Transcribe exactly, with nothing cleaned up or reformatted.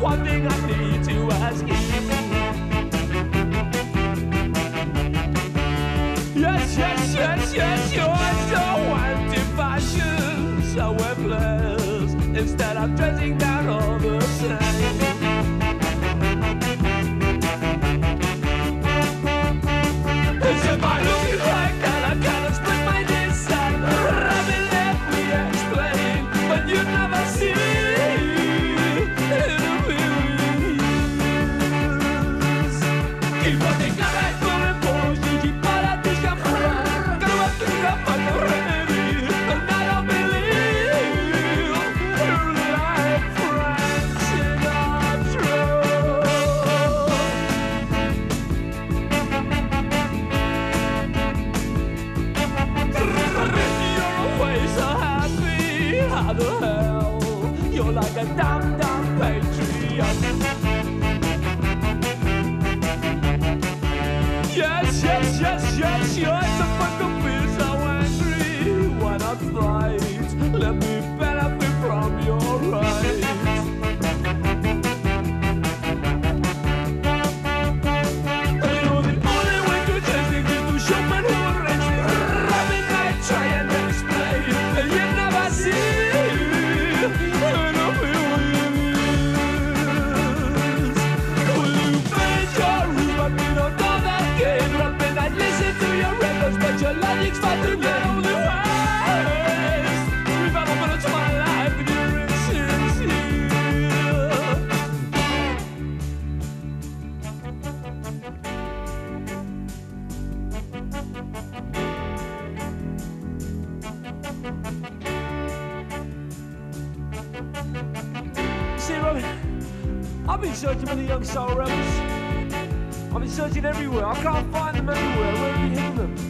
one thing I need to ask you. Yes, yes, yes, yes, you're so anti-fashion, so we're blessed. Instead I'm dressing down all the same. How the hell? You're like a damn, damn patriot. Yes, yes, yes, yes, you're the fucking feel so angry. Why not fight? Let me benefit from your right. You're the only way to change things is to show me who are rich. Every night try and explain, and you never see. Your logic's far too little to waste. We've had a minute to my life and you're insincere. See, Robbie, I've been searching for the young soul rebels. I've been searching everywhere. I can't find them everywhere. Where have you hidden them?